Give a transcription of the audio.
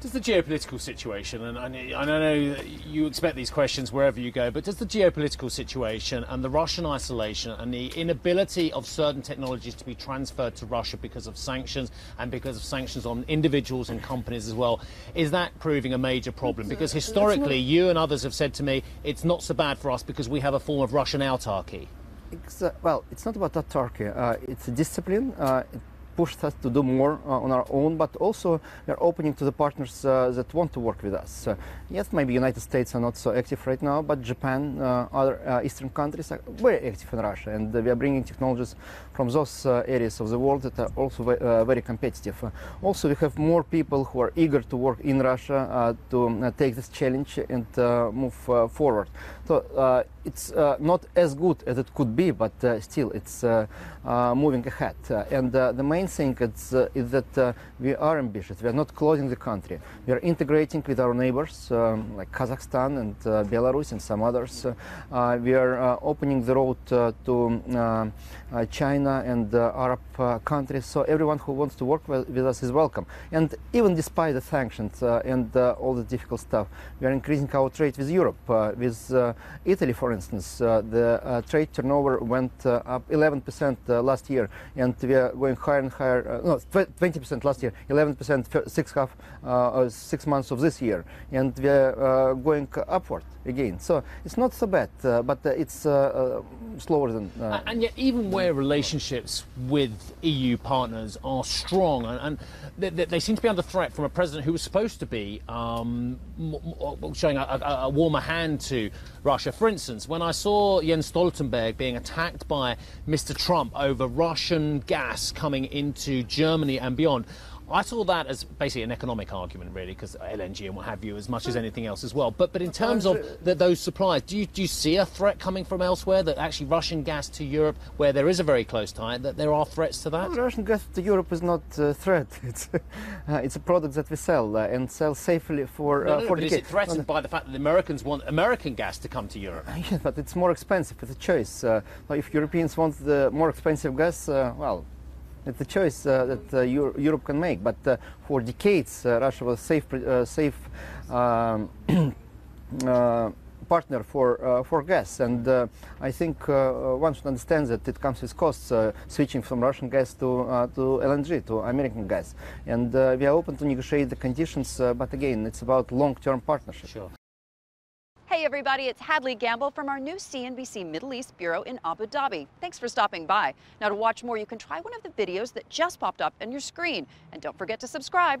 Does the geopolitical situation, and I know you expect these questions wherever you go, but does the geopolitical situation and the Russian isolation and the inability of certain technologies to be transferred to Russia because of sanctions and because of sanctions on individuals and companies as well, is that proving a major problem? Because historically, you and others have said to me, it's not so bad for us because we have a form of Russian autarky. Well, it's not about autarky. It's a discipline. It pushed us to do more on our own, but also we're opening to the partners that want to work with us. Yes, maybe United States are not so active right now, but Japan, other Eastern countries are very active in Russia, and we are bringing technologies from those areas of the world that are also very competitive. Also, we have more people who are eager to work in Russia to take this challenge and move forward. So it's not as good as it could be, but still it's moving ahead. And the main thing is that we are ambitious. We are not closing the country. We are integrating with our neighbors like Kazakhstan and Belarus and some others. We are opening the road to China and Arab countries. So everyone who wants to work with us is welcome. And even despite the sanctions and all the difficult stuff, we are increasing our trade with Europe, with Italy, for instance. The trade turnover went up 11% last year, and we are going higher and higher. No, 20% last year, 11% six months of this year, and we are going upward again. So it's not so bad, but it's slower than. And yet, even where relationships with EU partners are strong, and they seem to be under threat from a president who was supposed to be showing a warmer hand to Russia. For instance, when I saw Jens Stoltenberg being attacked by Mr. Trump over Russian gas coming into Germany and beyond, I saw that as basically an economic argument, really, because LNG and what have you, as much as anything else as well. But in terms of those supplies, do you see a threat coming from elsewhere, that actually Russian gas to Europe, where there is a very close tie, that there are threats to that? Well, Russian gas to Europe is not a threat. It's a product that we sell and sell safely for decades. But is it threatened by the fact that the Americans want American gas to come to Europe? Yeah, but it's more expensive. It's a choice. If Europeans want the more expensive gas, well, it's a choice that Europe can make, but for decades Russia was a safe partner for gas, and I think one should understand that it comes with costs switching from Russian gas to LNG, to American gas, and we are open to negotiate the conditions, but again, it's about long-term partnership. Sure. Hey everybody, it's Hadley Gamble from our new CNBC Middle East Bureau in Abu Dhabi. Thanks for stopping by. Now, to watch more, you can try one of the videos that just popped up on your screen. And don't forget to subscribe.